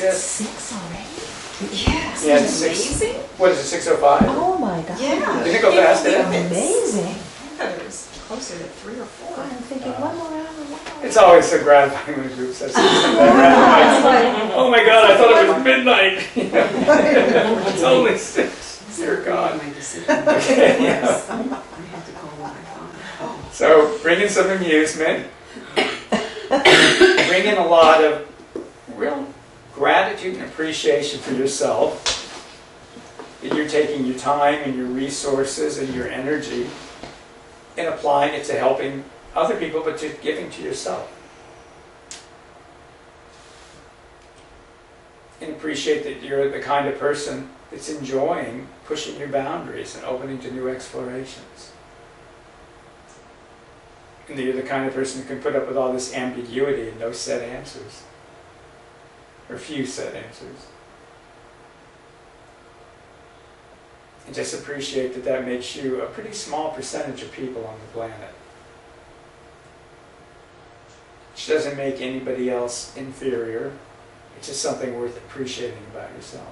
Yes. 6 already? Yes. Yeah, it's amazing. What is it, 6:05? Oh my God. Yeah. Didn't it go fast? Amazing. I thought it was closer to 3 or 4. I'm thinking one more hour. It's always so gratifying when group says oh my God, I thought it was midnight. It's only 6. Dear God. Okay, yeah. So bring in some amusement. Bring in a lot of real gratitude and appreciation for yourself, that you're taking your time and your resources and your energy and applying it to helping other people, but to giving to yourself. And appreciate that you're the kind of person that's enjoying pushing your boundaries and opening to new explorations. And that you're the kind of person who can put up with all this ambiguity and no set answers. Or few set answers. And just appreciate that that makes you a pretty small percentage of people on the planet. Which doesn't make anybody else inferior. It's just something worth appreciating about yourself.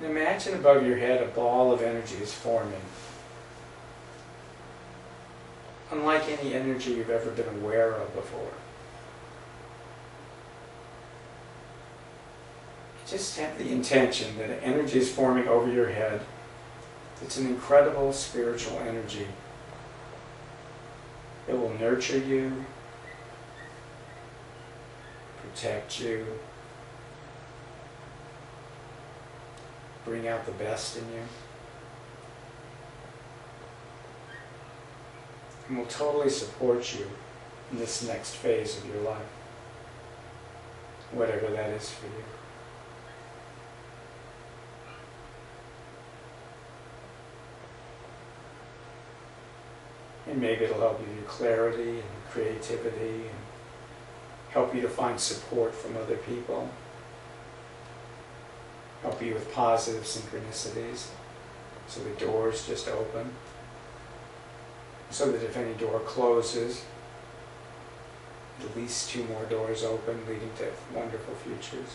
And imagine above your head a ball of energy is forming. Unlike any energy you've ever been aware of before. Just have the intention that energy is forming over your head. It's an incredible spiritual energy. It will nurture you, protect you, bring out the best in you, and will totally support you in this next phase of your life, whatever that is for you. And maybe it'll help you with your clarity and creativity and help you to find support from other people, help you with positive synchronicities so the doors just open, so that if any door closes, at least 2 more doors open, leading to wonderful futures.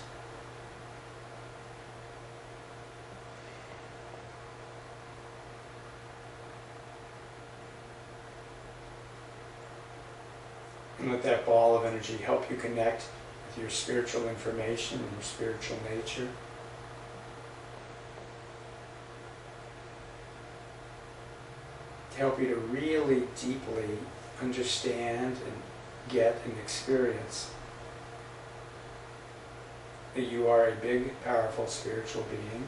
And let that ball of energy help you connect with your spiritual information and your spiritual nature. To help you to really deeply understand and get and experience that you are a big, powerful spiritual being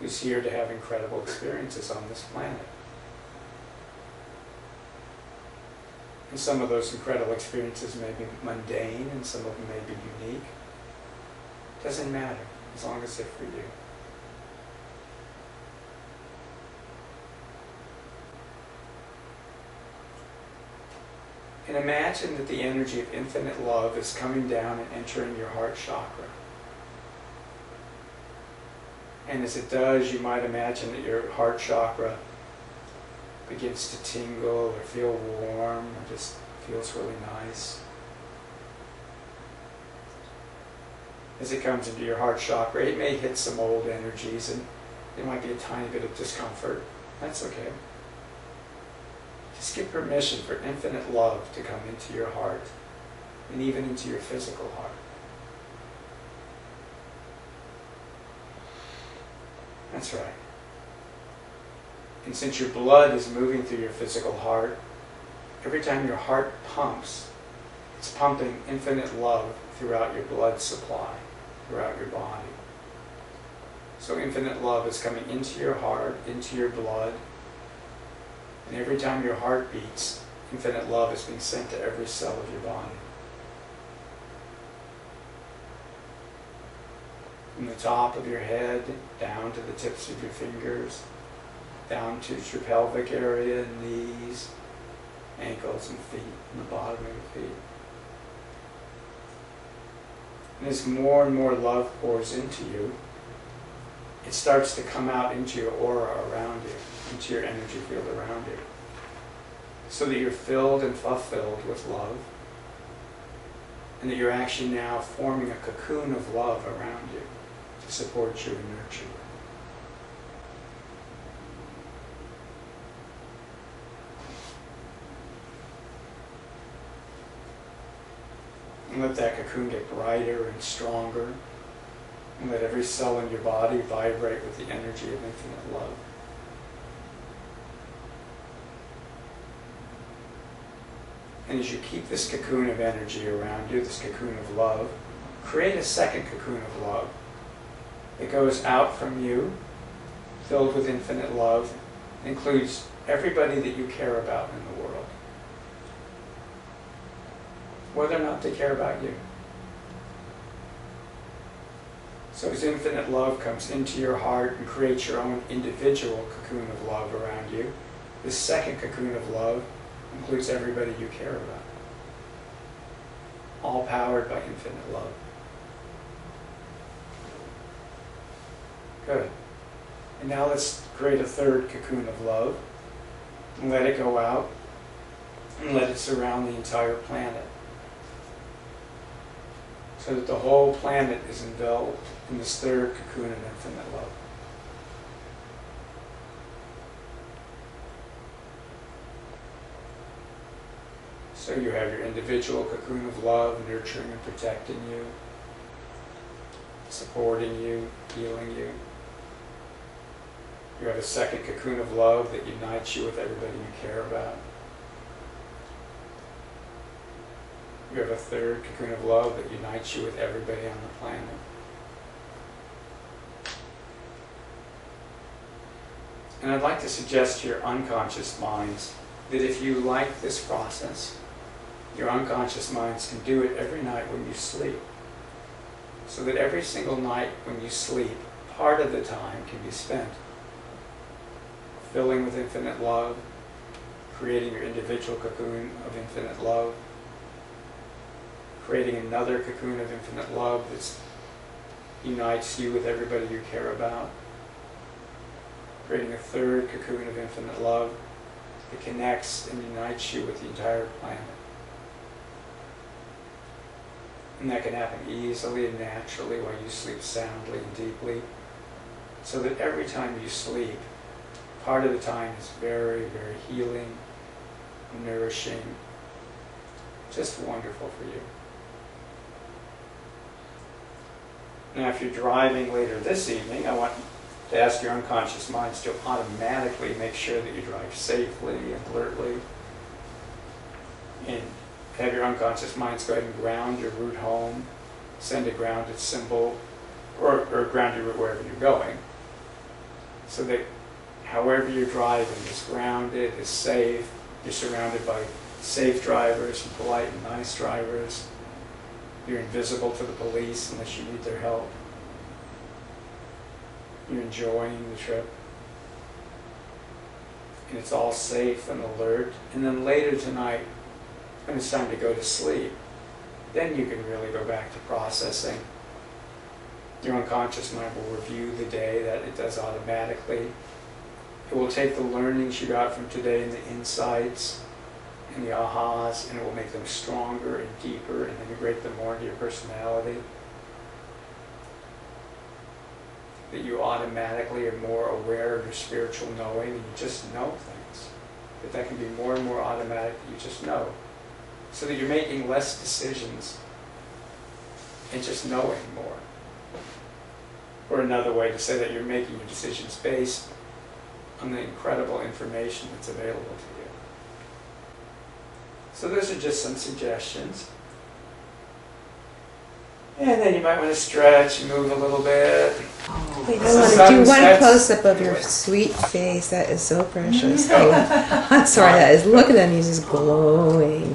who's here to have incredible experiences on this planet. And some of those incredible experiences may be mundane and some of them may be unique. It doesn't matter, as long as they're for you. And imagine that the energy of infinite love is coming down and entering your heart chakra. And as it does, you might imagine that your heart chakra begins to tingle or feel warm or just feels really nice. As it comes into your heart chakra, it may hit some old energies and there might be a tiny bit of discomfort. That's okay. Just give permission for infinite love to come into your heart and even into your physical heart. That's right. And since your blood is moving through your physical heart, every time your heart pumps, it's pumping infinite love throughout your blood supply, throughout your body. So infinite love is coming into your heart, into your blood, and every time your heart beats, infinite love is being sent to every cell of your body. From the top of your head, down to the tips of your fingers, down to your pelvic area, knees, ankles and feet, and the bottom of your feet. And as more and more love pours into you, it starts to come out into your aura around you. into your energy field around you, so that you're filled and fulfilled with love, and that you're actually now forming a cocoon of love around you to support you and nurture you. And let that cocoon get brighter and stronger, and let every cell in your body vibrate with the energy of infinite love. And as you keep this cocoon of energy around you, this cocoon of love, create a second cocoon of love. It goes out from you, filled with infinite love, includes everybody that you care about in the world, whether or not they care about you. So as infinite love comes into your heart and creates your own individual cocoon of love around you, this second cocoon of love includes everybody you care about, all powered by infinite love. Good. And now let's create a third cocoon of love and let it go out and let it surround the entire planet, so that the whole planet is enveloped in this third cocoon of infinite love. So you have your individual cocoon of love nurturing and protecting you, supporting you, healing you. You have a second cocoon of love that unites you with everybody you care about. You have a third cocoon of love that unites you with everybody on the planet. And I'd like to suggest to your unconscious minds that if you like this process, your unconscious minds can do it every night when you sleep. So that every single night when you sleep, part of the time can be spent filling with infinite love, creating your individual cocoon of infinite love, creating another cocoon of infinite love that unites you with everybody you care about, creating a third cocoon of infinite love that connects and unites you with the entire planet. And that can happen easily and naturally while you sleep soundly and deeply, so that every time you sleep, part of the time is very, very healing, nourishing, just wonderful for you. Now, if you're driving later this evening, I want to ask your unconscious minds to automatically make sure that you drive safely and alertly. And have your unconscious minds go ahead and ground your route home. Send a grounded symbol, or ground your route wherever you're going, so that however you're driving is grounded, is safe, you're surrounded by safe drivers and polite and nice drivers. You're invisible to the police unless you need their help. You're enjoying the trip. And it's all safe and alert. And then later tonight, when it's time to go to sleep, then you can really go back to processing. Your unconscious mind will review the day, that it does automatically. It will take the learnings you got from today and the insights and the ahas, and it will make them stronger and deeper and integrate them more into your personality. That you automatically are more aware of your spiritual knowing, and you just know things. That can be more and more automatic, that you just know. So that you're making less decisions and just knowing more. Or another way to say that you're making your decisions based on the incredible information that's available to you. So those are just some suggestions. And then you might want to stretch and move a little bit. Wait, I want to do one close-up of your sweet face. That is so precious. Oh. I'm sorry, that is. Look at that. He's just glowing.